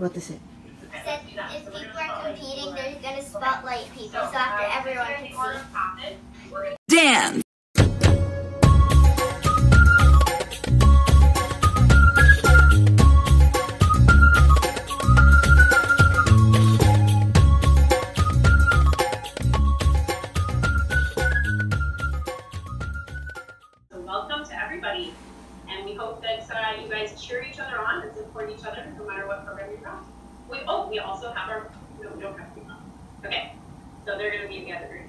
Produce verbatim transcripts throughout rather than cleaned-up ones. What is it? It said if people are competing, they're going to spotlight people so after everyone can see. Dance! Welcome to everybody, and we hope that uh, you guys cheer each other on and support each other no matter what program you're on. We, oh, we also have our, no, we don't have people. Okay, so they're going to be in the other group.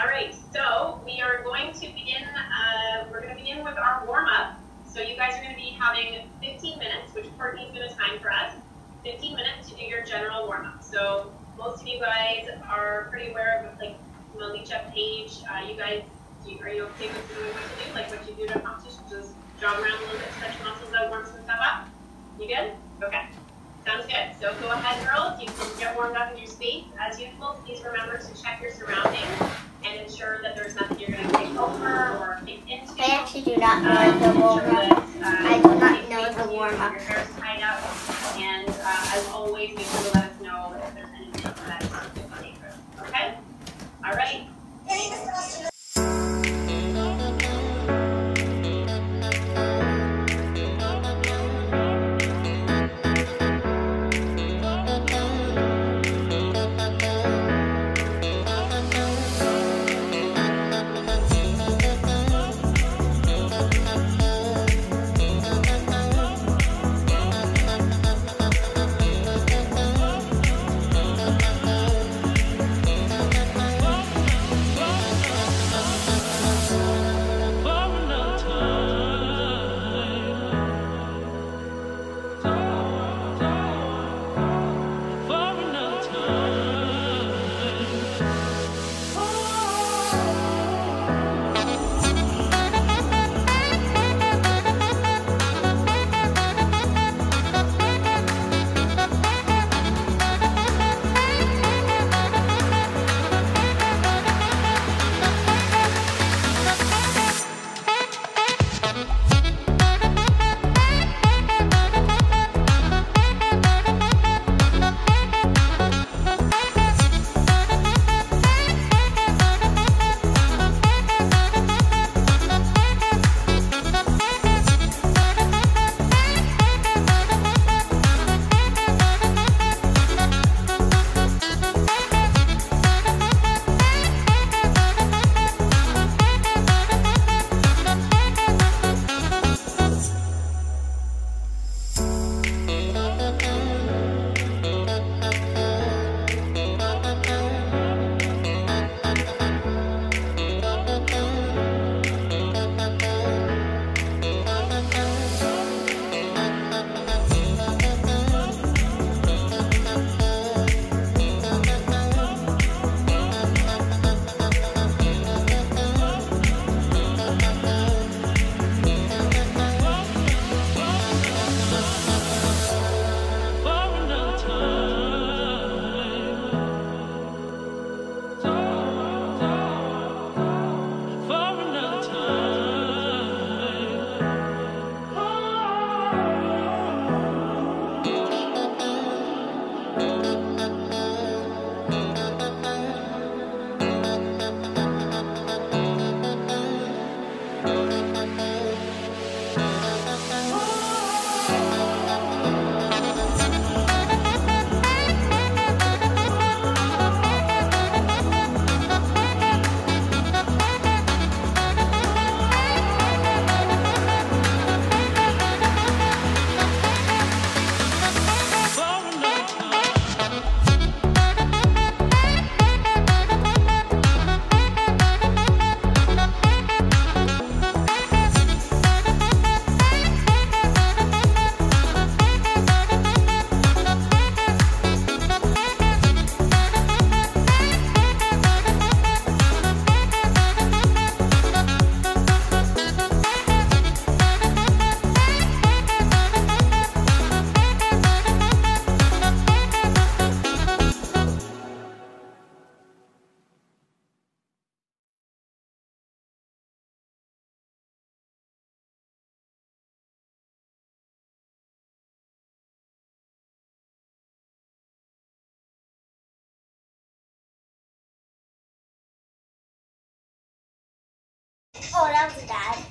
All right, so we are going to begin, uh, we're going to begin with our warm-up. So you guys are going to be having fifteen minutes, which Courtney's going to time for us, fifteen minutes to do your general warm-up. So most of you guys are pretty aware of, like, Malicha, Paige, uh, you guys, are you okay with doing what you do? Like what you do to a competition, just jog around a little bit, stretch muscles out, warm some stuff up. You good? Okay. Sounds good. So go ahead, girls. You can get warmed up in your space. As usual, please remember to check your surroundings and ensure that there's nothing you're going to take over or take into. I actually do not know um, the warm up. Uh, I do not know the warm up. Your hair's tied up. And uh, as always, make sure to let us know if there's anything that is not good for you. Okay? All right. Thanks. phone after that.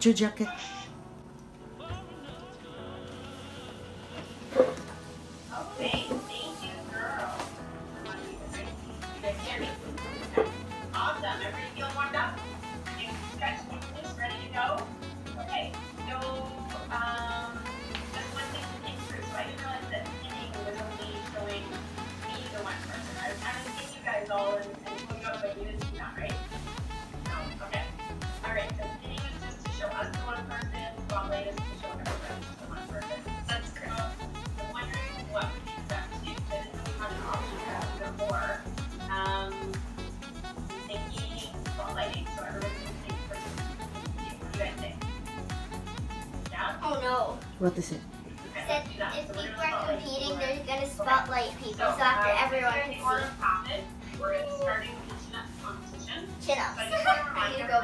Put your jacket. Okay, thank you, girl. All done. Everything feels warmed up. You guys want this ready to go? Okay. So, um, this one thing to improve. So I didn't realize that inning was only showing me the one person. I was kind of seeing you guys all in the same photo, but you didn't see that, right? No. Okay. All right. So inning is just to show us the one person. Spotlight is to show everyone just the one person. That's great. I'm wondering what we can do to do this. We have an option to go more. Um, thinking spotlighting, so everyone can see the person. What do you guys think? Oh no. What is it? Said if people are competing, they're going to spotlight people, so after everyone can see. We're starting chin-ups competition. Chin-ups. So I just want to remind everyone